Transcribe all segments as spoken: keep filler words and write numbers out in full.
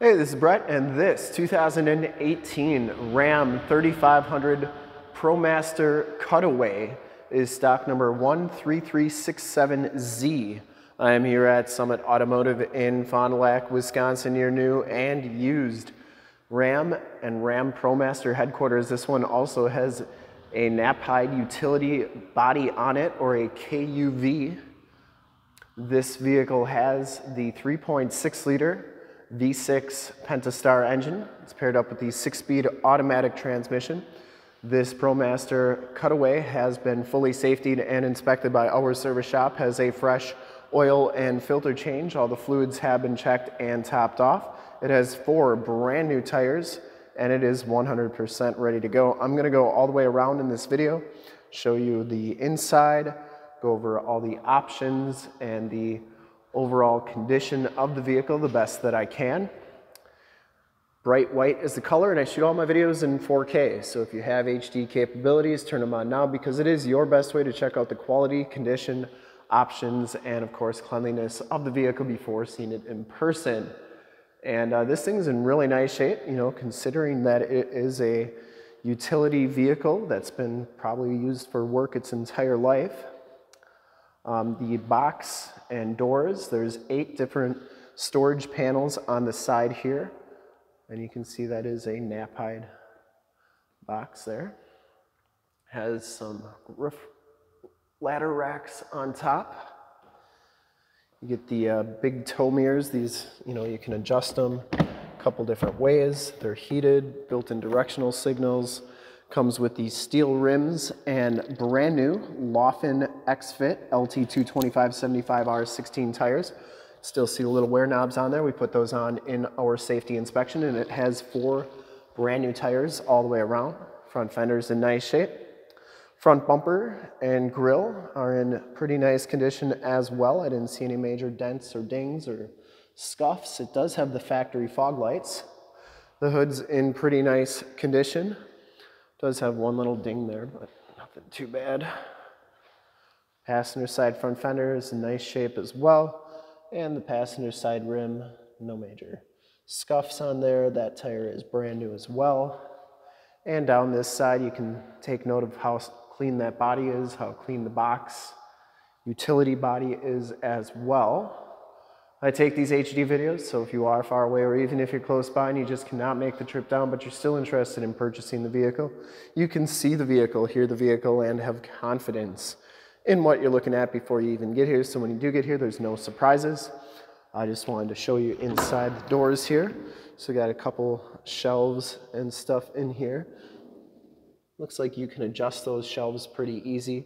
Hey, this is Brett, and this two thousand eighteen Ram thirty-five hundred ProMaster Cutaway is stock number one three three six seven Z. I am here at Summit Automotive in Fond du Lac, Wisconsin, your new and used Ram and Ram ProMaster headquarters. This one also has a Knapheide utility body on it, or a K U V. This vehicle has the three point six liter V six Pentastar engine. It's paired up with the six-speed automatic transmission. This ProMaster Cutaway has been fully safetied and inspected by our service shop, has a fresh oil and filter change. All the fluids have been checked and topped off. It has four brand new tires and it is one hundred percent ready to go. I'm gonna go all the way around in this video, show you the inside, go over all the options and the overall condition of the vehicle the best that I can. Bright white is the color, and I shoot all my videos in four K, so if you have H D capabilities, turn them on now, because it is your best way to check out the quality, condition, options, and of course cleanliness of the vehicle before seeing it in person. And uh, this thing's in really nice shape, you know, considering that it is a utility vehicle that's been probably used for work its entire life. Um, the box and doors, there's eight different storage panels on the side here, and you can see that is a Knapheide box there. Has some roof ladder racks on top. You get the uh, big tow mirrors. These, you know, you can adjust them a couple different ways. They're heated, built-in directional signals. Comes with these steel rims and brand new Laufen X-Fit L T two twenty-five seventy-five R sixteen tires. Still see the little wear knobs on there. We put those on in our safety inspection, and it has four brand new tires all the way around. Front fender's in nice shape. Front bumper and grille are in pretty nice condition as well. I didn't see any major dents or dings or scuffs. It does have the factory fog lights. The hood's in pretty nice condition. Does have one little ding there, but nothing too bad. Passenger side front fender is in nice shape as well. And the passenger side rim, no major scuffs on there. That tire is brand new as well. And down this side, you can take note of how clean that body is, how clean the box utility body is as well. I take these H D videos, so if you are far away or even if you're close by and you just cannot make the trip down but you're still interested in purchasing the vehicle, you can see the vehicle, hear the vehicle, and have confidence in what you're looking at before you even get here. So when you do get here, there's no surprises. I just wanted to show you inside the doors here. So we got a couple shelves and stuff in here. Looks like you can adjust those shelves pretty easy.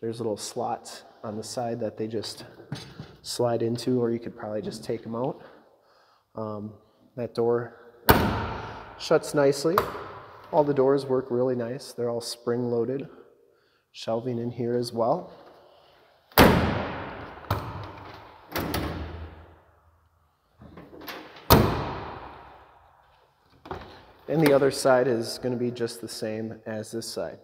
There's little slots on the side that they just slide into, or you could probably just take them out. Um, that door shuts nicely. All the doors work really nice. They're all spring-loaded. Shelving in here as well. And the other side is going to be just the same as this side.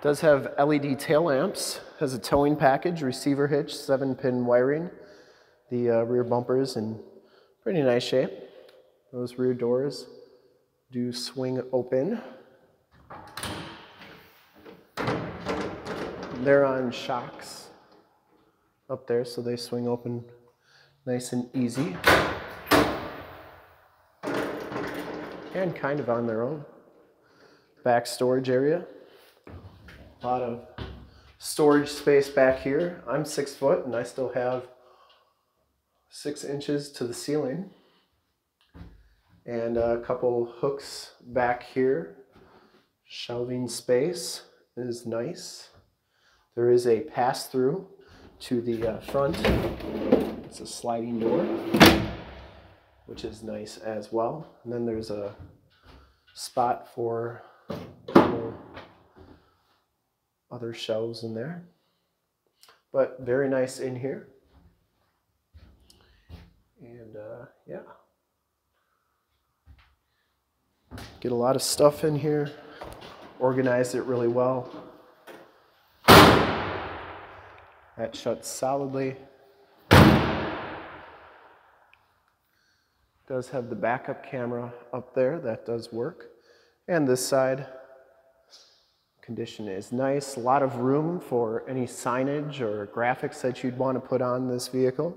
Does have L E D tail lamps, has a towing package, receiver hitch, seven pin wiring. The uh, rear bumper is in pretty nice shape. Those rear doors do swing open. They're on shocks up there, so they swing open nice and easy. And kind of on their own. Back storage area. A lot of storage space back here. I'm six foot and I still have six inches to the ceiling. And a couple hooks back here. Shelving space is nice. There is a pass-through to the uh, front. It's a sliding door, which is nice as well. And then there's a spot for other shelves in there, but very nice in here. And uh, yeah, get a lot of stuff in here, organized it really well. That shuts solidly. does have the backup camera up there. That does work. And this side, condition is nice. A lot of room for any signage or graphics that you'd want to put on this vehicle.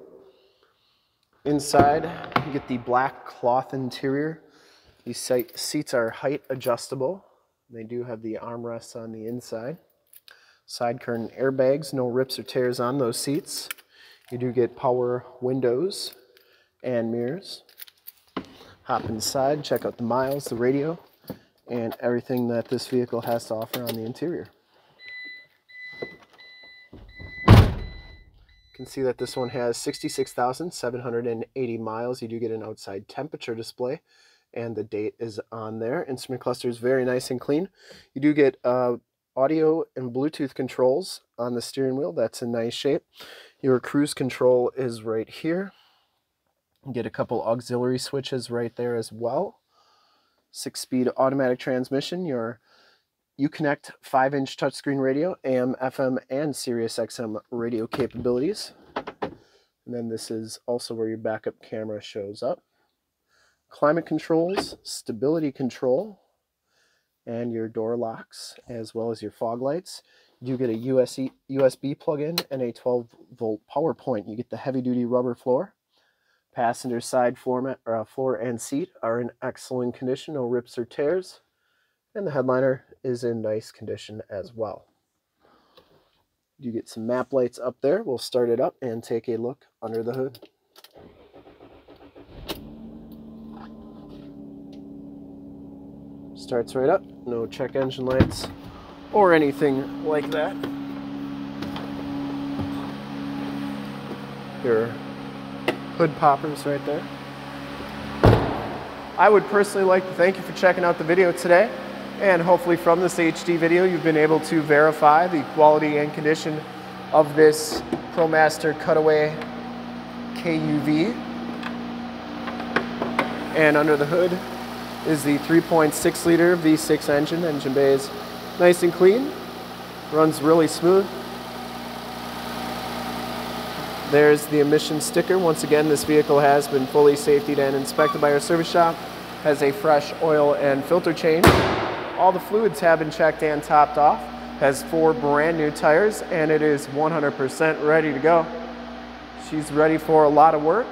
Inside, you get the black cloth interior. These seats are height adjustable. They do have the armrests on the inside. Side curtain airbags, no rips or tears on those seats. You do get power windows and mirrors. Hop inside, check out the miles, the radio, and everything that this vehicle has to offer on the interior. You can see that this one has sixty-six thousand seven hundred eighty miles. You do get an outside temperature display, and the date is on there. Instrument cluster is very nice and clean. You do get uh, audio and Bluetooth controls on the steering wheel. That's in nice shape. Your cruise control is right here. You get a couple auxiliary switches right there as well. Six-speed automatic transmission, your Uconnect five inch touchscreen radio, A M, F M, and Sirius X M radio capabilities. And then this is also where your backup camera shows up. Climate controls, stability control, and your door locks, as well as your fog lights. You get a U S B plug-in and a twelve volt power point. You get the heavy-duty rubber floor. Passenger side floor, mat, or, uh, floor and seat are in excellent condition, no rips or tears. And the headliner is in nice condition as well. You get some map lights up there. We'll start it up and take a look under the hood. Starts right up, no check engine lights or anything like that. Your hood poppers right there. I would personally like to thank you for checking out the video today, and hopefully from this H D video you've been able to verify the quality and condition of this ProMaster Cutaway K U V. And under the hood is the three point six liter V six engine. Engine bay is nice and clean, runs really smooth. There's the emission sticker. Once again, this vehicle has been fully safetied and inspected by our service shop, has a fresh oil and filter change. All the fluids have been checked and topped off, has four brand new tires, and it is one hundred percent ready to go. She's ready for a lot of work,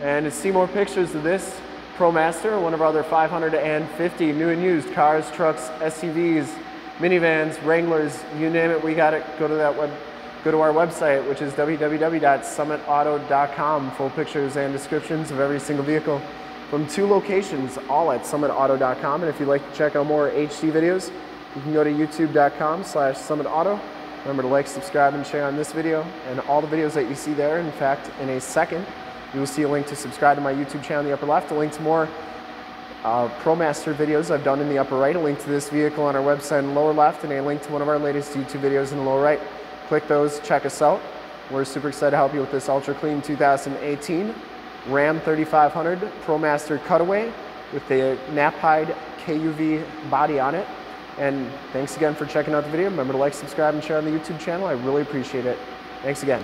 and to see more pictures of this ProMaster, one of our other five hundred fifty new and used cars, trucks, S U Vs, minivans, Wranglers, you name it, we got it. Go to that web, go to our website, which is w w w dot summit auto dot com. Full pictures and descriptions of every single vehicle from two locations, all at summit auto dot com. And if you'd like to check out more H D videos, you can go to youtube dot com slash summit auto. Remember to like, subscribe, and share on this video and all the videos that you see there. In fact, in a second, you will see a link to subscribe to my YouTube channel in the upper left, a link to more uh, ProMaster videos I've done in the upper right, a link to this vehicle on our website in the lower left, and a link to one of our latest YouTube videos in the lower right. Click those, check us out. We're super excited to help you with this ultra clean two thousand eighteen Ram thirty-five hundred ProMaster Cutaway with the Knapheide K U V body on it. And thanks again for checking out the video. Remember to like, subscribe, and share on the YouTube channel. I really appreciate it. Thanks again.